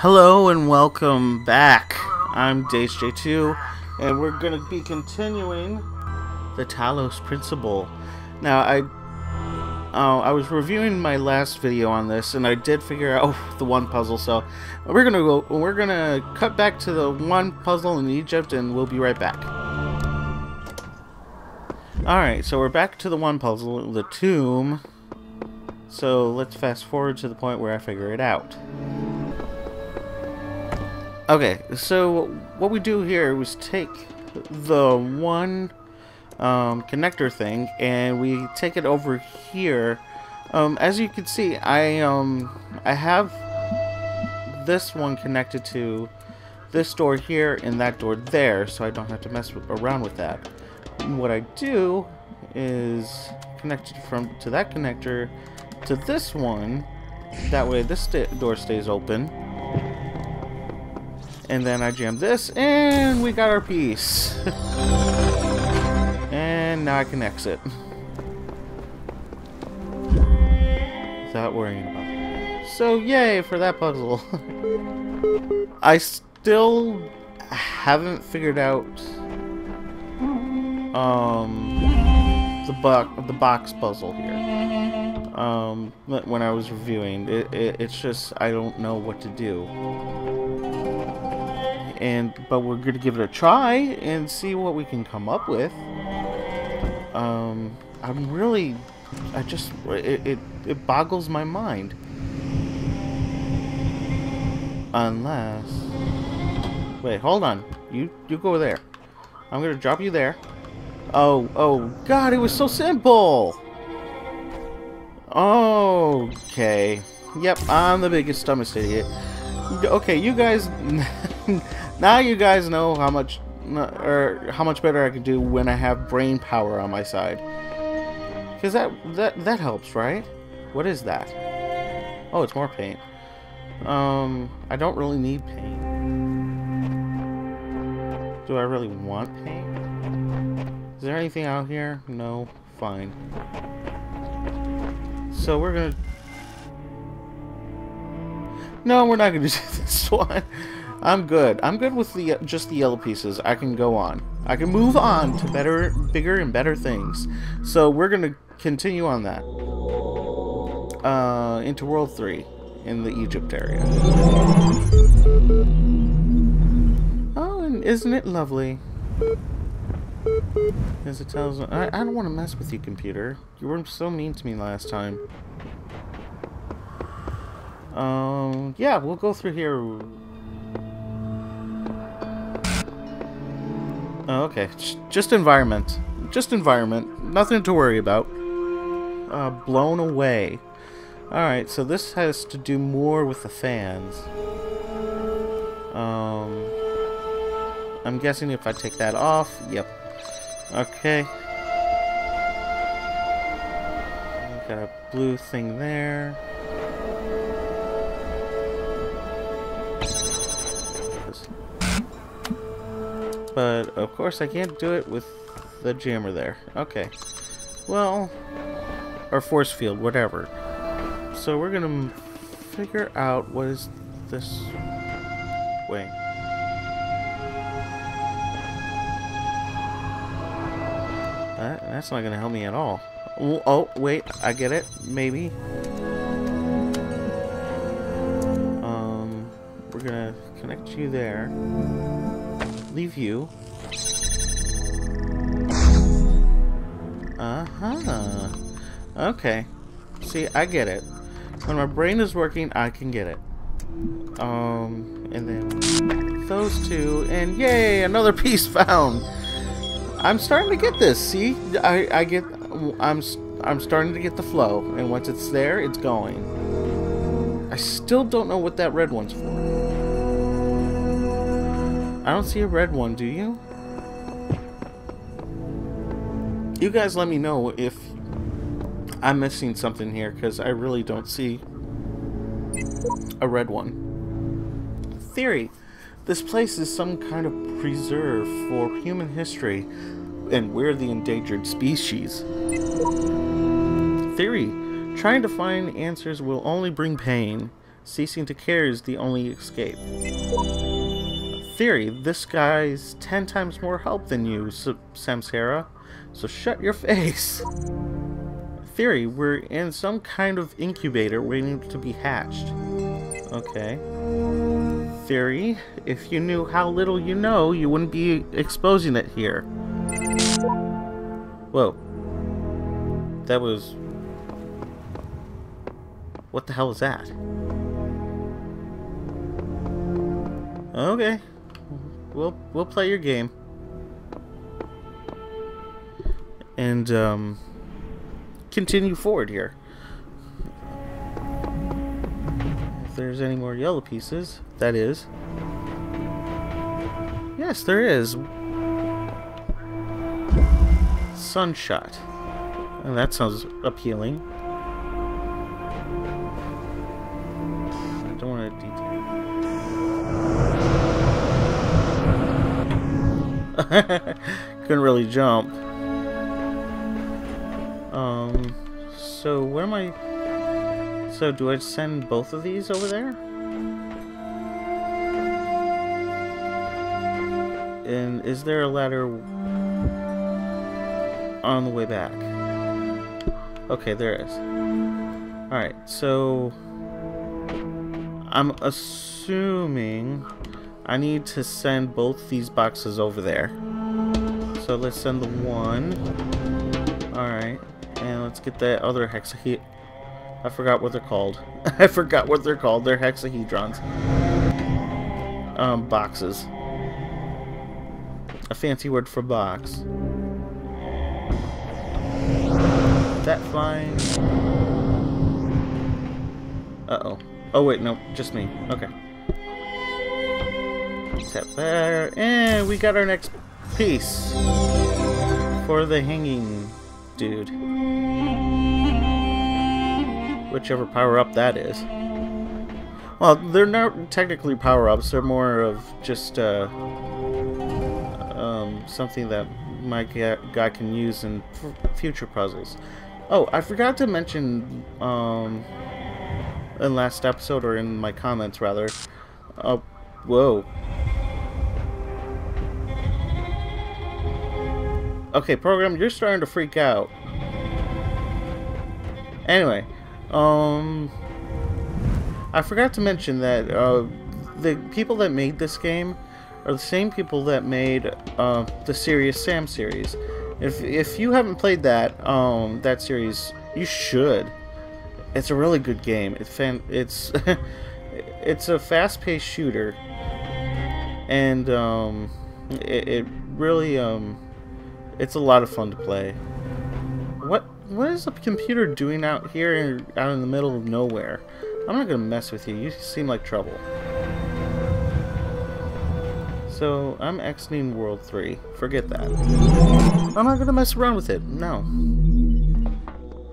Hello and welcome back. I'm DaceJ2 and we're going to be continuing The Talos Principle. Now I was reviewing my last video on this and I did figure out the one puzzle, so we're going to cut back to the one puzzle in Egypt and we'll be right back. Alright, so we're back to the one puzzle, the tomb. So let's fast forward to the point where I figure it out. Okay, so what we do here was take the one connector thing and we take it over here. As you can see, I have this one connected to this door here and that door there, so I don't have to mess around with that. And what I do is connect it to that connector to this one, that way this door stays open, and then I jam this and we got our piece. And now I can exit without worrying about it. So yay for that puzzle. I still haven't figured out the box puzzle here. When I was reviewing it's just I don't know what to do, but we're gonna give it a try and see what we can come up with. It boggles my mind, unless, wait, hold on, you go there, I'm gonna drop you there. Oh god, it was so simple. Okay. Yep, I'm the biggest dumbest idiot. Okay, you guys. Now you guys know how much better I can do when I have brain power on my side. Because that helps, right? What is that? Oh, it's more paint. I don't really need paint. Do I really want paint? Is there anything out here? No. Fine. So we're gonna... No, we're not gonna do this one. I'm good with just the yellow pieces. I can go on. I can move on to better, bigger, and better things. So we're gonna continue on that into World 3 in the Egypt area. Oh, and isn't it lovely? As it tells me, I don't want to mess with you, computer. You were so mean to me last time. Yeah, we'll go through here. Oh, okay, just environment, nothing to worry about. Blown away. All right, so this has to do more with the fans. I'm guessing if I take that off, yep. Okay. Got a blue thing there. But of course I can't do it with the jammer there. Okay. Well, or force field, whatever. So we're gonna figure out what is this way. That's not gonna help me at all. Oh, wait, I get it. Maybe. We're gonna connect you there. Leave you. Uh-huh. Okay. See, I get it. When my brain is working, I can get it. And then those two, and yay, another piece found! I'm starting to get this. See, I'm starting to get the flow, and once it's there, it's going. I still don't know what that red one's for. I don't see a red one, do you? You guys let me know if I'm missing something here, because I really don't see a red one. Theory. This place is some kind of preserve for human history, and we're the endangered species. Theory. Trying to find answers will only bring pain. Ceasing to care is the only escape. Theory, this guy's 10 times more help than you, Samsara, so shut your face. Theory, we're in some kind of incubator waiting to be hatched. Okay. Theory, if you knew how little you know, you wouldn't be exposing it here. Whoa. That was... What the hell was that? Okay. We'll play your game. And, continue forward here. If there's any more yellow pieces, that is. Yes, there is. Sunshot. Oh, that sounds appealing. I don't want to detail. Couldn't really jump. So where am I? So do I send both of these over there? And is there a ladder on the way back? Okay, there is. Alright, so I'm assuming I need to send both these boxes over there. So let's send the one. Alright, and let's get that other hexahedron. I forgot what they're called. I forgot what they're called. They're hexahedrons. Boxes. A fancy word for box. That fine. Uh-oh. Oh wait, no, just me. Okay. Tap there, and we got our next piece for the hanging dude. Whichever power-up that is. Well, they're not technically power-ups, they're more of just something that my guy can use in future puzzles. Oh, I forgot to mention, in last episode, or in my comments, rather. Oh, whoa. Okay, program, you're starting to freak out. Anyway, I forgot to mention that, the people that made this game are the same people that made, the Serious Sam series. If you haven't played that that series, you should. It's a really good game. It's it's a fast-paced shooter, and it really it's a lot of fun to play. What is a computer doing out here, out in the middle of nowhere? I'm not gonna mess with you. You seem like trouble. So I'm exiting World 3. Forget that. I'm not gonna mess around with it. No.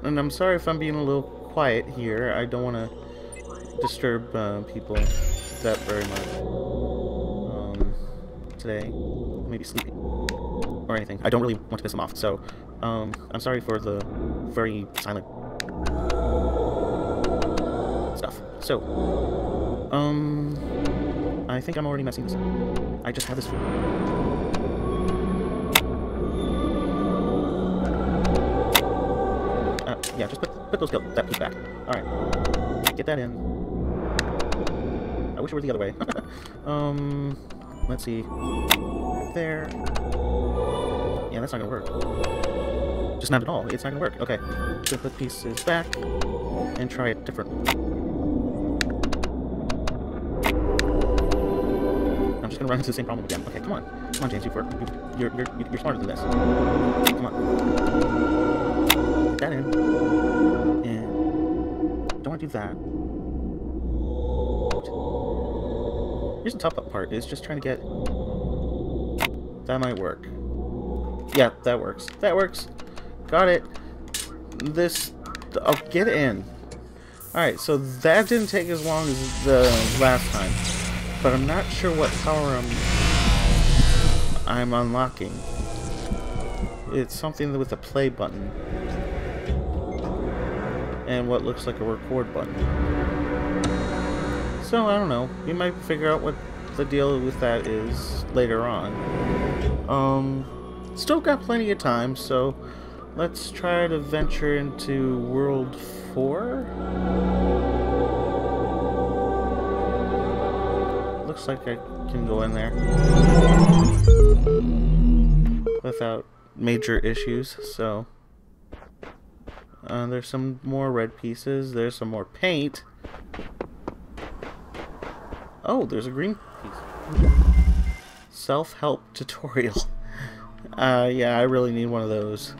And I'm sorry if I'm being a little quiet here. I don't want to disturb people that very much today. Maybe sleeping or anything. I don't really want to piss them off. So I'm sorry for the very silent stuff. So I think I'm already messing this up. I just have this food. Yeah, just put those that piece back. Alright. Get that in. I wish it were the other way. Let's see. There. Yeah, that's not gonna work. Just not at all. It's not gonna work. Okay. Put the pieces back and try it different. Gonna run into the same problem again. Okay, come on, James. You're smarter than this. Come on, get that in. And don't want to do that. Here's the top up part. Is just trying to get that might work. Yeah, that works. That works. Got it. This. I'll get it in. All right. So that didn't take as long as the last time. But I'm not sure what power I'm unlocking. It's something with a play button. And what looks like a record button. So, I don't know. We might figure out what the deal with that is later on. Still got plenty of time, so let's try to venture into World 4. Looks like I can go in there without major issues, so... there's some more red pieces, there's some more paint. Oh, there's a green piece. Self-help tutorial. Yeah, I really need one of those.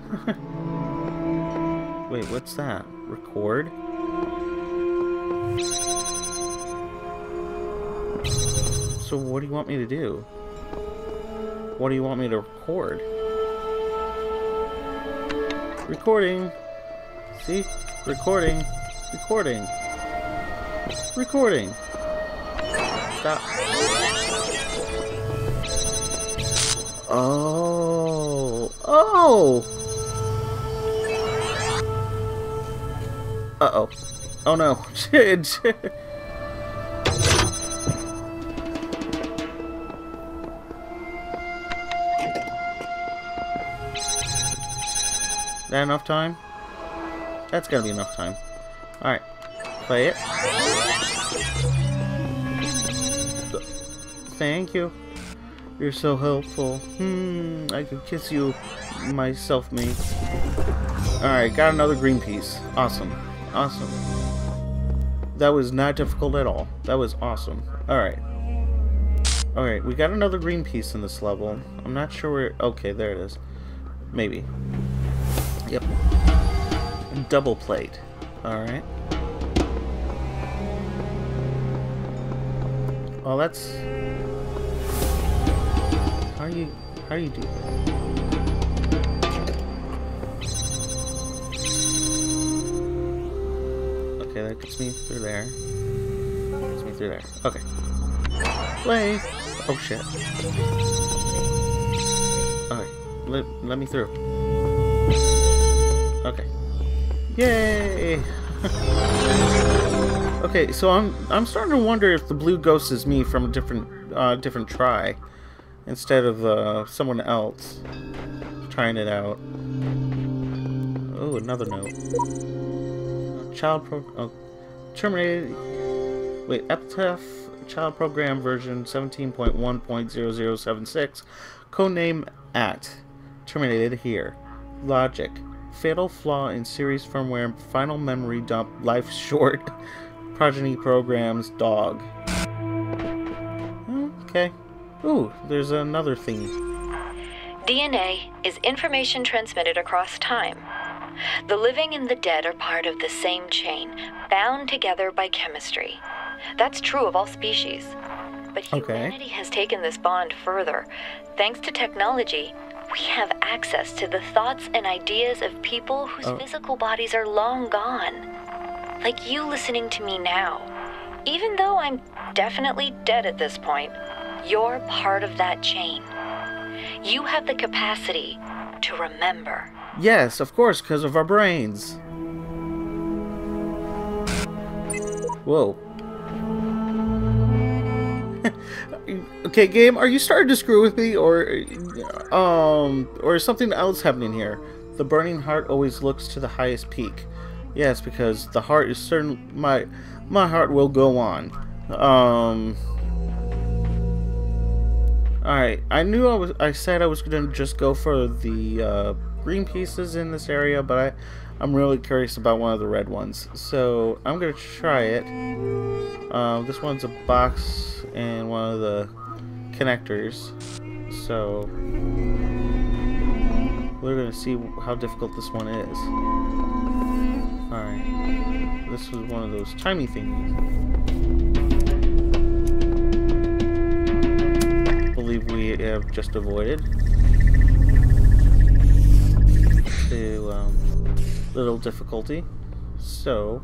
Wait, what's that? Record? So what do you want me to do? What do you want me to record? Recording. See? Recording. Recording. Recording. Stop. Oh. Oh! Uh-oh. Oh no. Is that enough time? That's gotta be enough time. Alright. Play it. Thank you. You're so helpful. I could kiss you myself, me. Alright, got another green piece. Awesome. Awesome. That was not difficult at all. That was awesome. Alright. Alright, we got another green piece in this level. I'm not sure where... Okay, there it is. Maybe. Yep. Double plate. Alright. Well, that's... How do you do that? Okay, that gets me through there. Gets me through there. Okay. Play! Oh, shit. Alright. Let me through. Okay. Yay! Okay, so I'm starting to wonder if the blue ghost is me from a different try, instead of someone else trying it out. Oh, another note. Child pro. Oh, terminated. Wait, epitaph. Child program version 17.1.0076. Codename at. Terminated here. Logic. Fatal flaw in series firmware, final memory dump, life short, progeny programs, dog. Okay. Ooh, there's another theme. DNA is information transmitted across time. The living and the dead are part of the same chain, bound together by chemistry. That's true of all species. But humanity has taken this bond further. Thanks to technology, we have access to the thoughts and ideas of people whose physical bodies are long gone. Like you listening to me now. Even though I'm definitely dead at this point, you're part of that chain. You have the capacity to remember. Yes, of course, because of our brains. Whoa. Okay, game, are you starting to screw with me, or is something else happening here? The burning heart always looks to the highest peak. Yes, because the heart is certain. My heart will go on. All right, I knew I said I was gonna just go for the green pieces in this area, but I'm really curious about one of the red ones, so I'm gonna try it. This one's a box and one of the connectors, so we're gonna see how difficult this one is. All right, this was one of those chimey thingies. I believe we have just avoided to little difficulty, so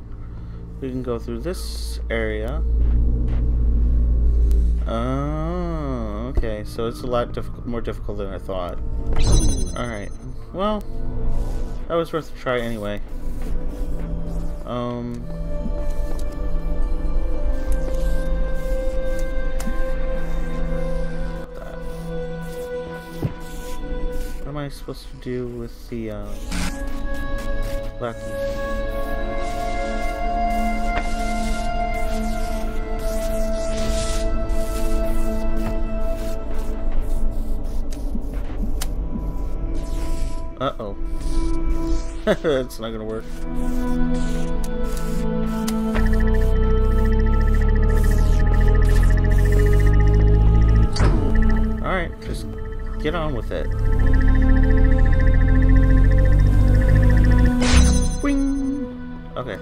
we can go through this area. Okay, so it's a lot more difficult than I thought. Alright, well, that was worth a try anyway. supposed to do with the Lucky? Uh-oh. It's not gonna work. Alright, just get on with it. Wing! Okay.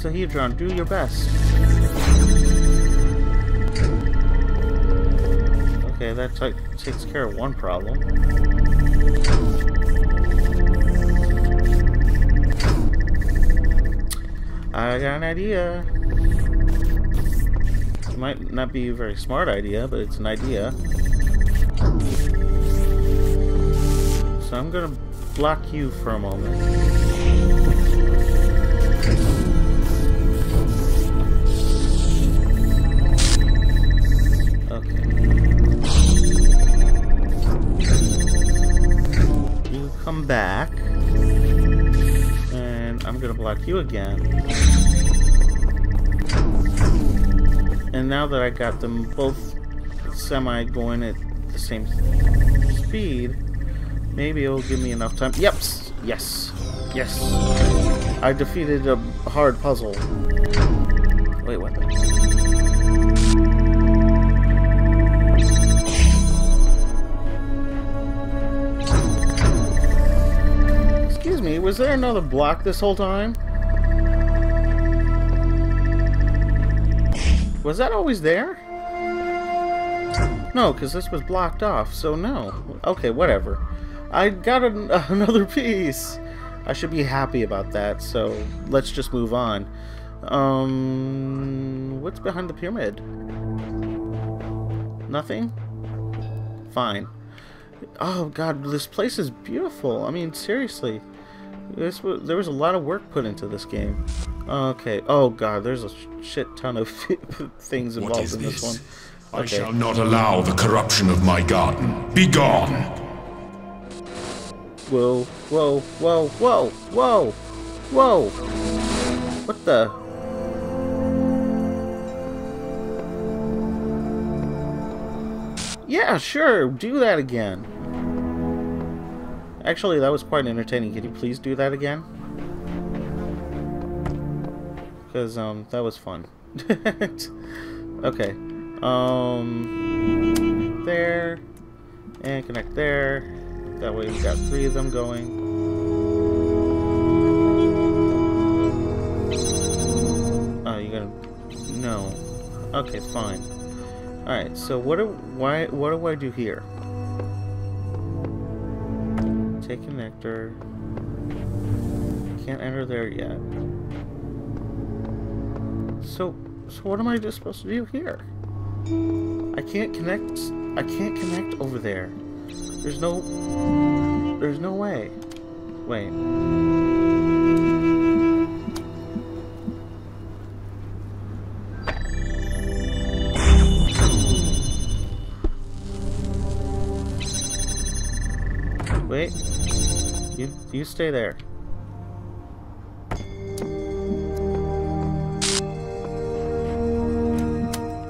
Exahedron, do your best. Okay, that takes care of one problem. I got an idea. It might not be a very smart idea, but it's an idea. So I'm gonna block you for a moment. Come back, and I'm gonna block you again. And now that I got them both semi going at the same speed, maybe it'll give me enough time. Yep, yes, yes. I defeated a hard puzzle. Wait, what? Was there another block this whole time? Was that always there? No, because this was blocked off, so no. Okay, whatever. I got another piece. I should be happy about that, so let's just move on. What's behind the pyramid? Nothing? Fine. Oh god, this place is beautiful. I mean, seriously. There was a lot of work put into this game. Okay. Oh god, there's a shit ton of things involved in this one. Okay. I shall not allow the corruption of my garden. Be gone! Whoa, whoa, whoa, whoa, whoa, whoa! What the? Yeah, sure, do that again. Actually, that was quite entertaining. Can you please do that again? Because, that was fun. Okay. There. And connect there. That way we've got three of them going. Oh, you gotta... No. Okay, fine. Alright, so what do I do here? Connector. Can't enter there yet. So what am I just supposed to do here? I can't connect over there. There's no way. Wait. Wait. You stay there.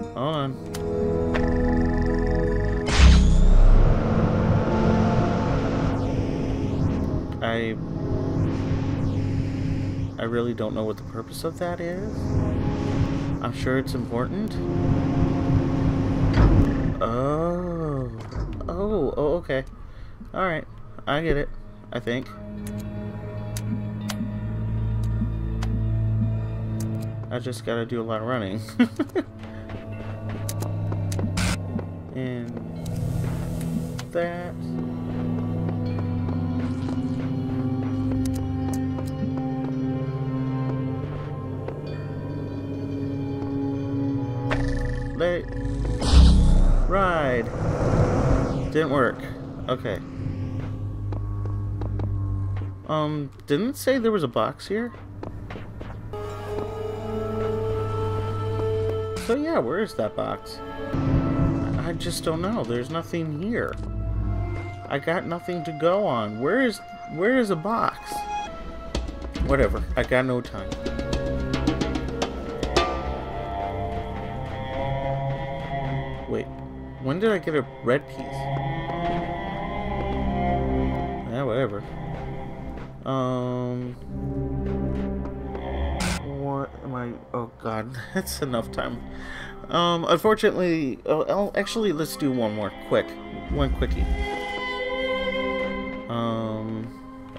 Hold on. I really don't know what the purpose of that is. I'm sure it's important. Oh. Oh, okay. All right. I get it. I think. I just gotta do a lot of running. And that. late. Ride. Didn't work. Okay. Didn't it say there was a box here? So yeah, where is that box? I just don't know. There's nothing here. I got nothing to go on. Where is a box? Whatever. I got no time. Wait, when did I get a red piece? Yeah, whatever. What am I? Oh God, that's enough time. Unfortunately, actually, let's do one more quickie.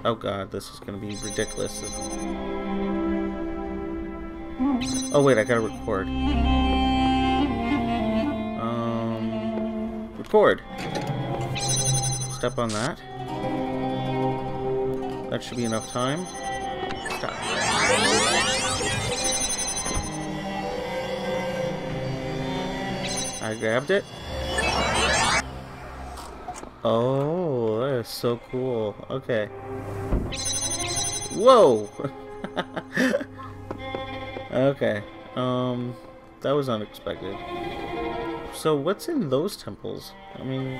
Oh God, this is gonna be ridiculous. Oh wait, I gotta record. Record. Step on that. That should be enough time. Stop. I grabbed it. Oh, that is so cool. Okay. Whoa! Okay. That was unexpected. So what's in those temples? I mean,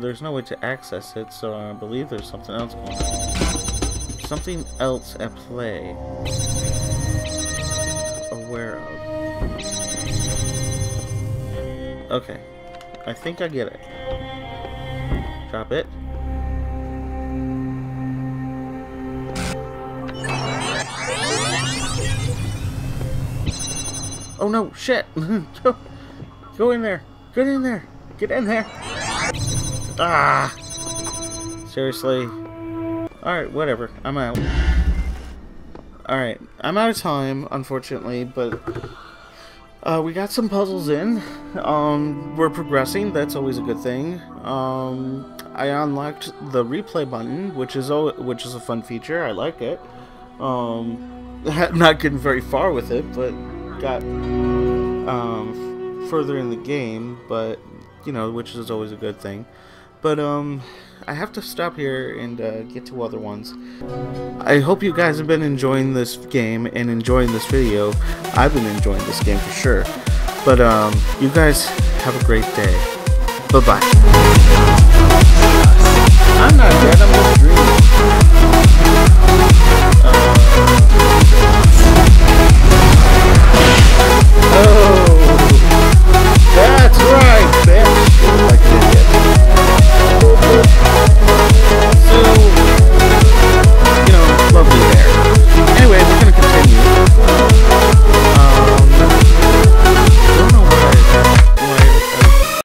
there's no way to access it, so I believe there's something else going on. Something else at play. Aware of. Okay. I think I get it. Drop it. Oh no, shit! Go in there! Get in there! Get in there! Ah! Seriously. Alright, whatever. I'm out. Alright, I'm out of time, unfortunately, but we got some puzzles in. We're progressing, that's always a good thing. I unlocked the replay button, which is a fun feature. I like it. I'm not getting very far with it, but got further in the game, but you know, which is always a good thing. But I have to stop here and get to other ones. I hope you guys have been enjoying this game and enjoying this video. I've been enjoying this game for sure. But you guys have a great day. Bye bye. I'm not dead.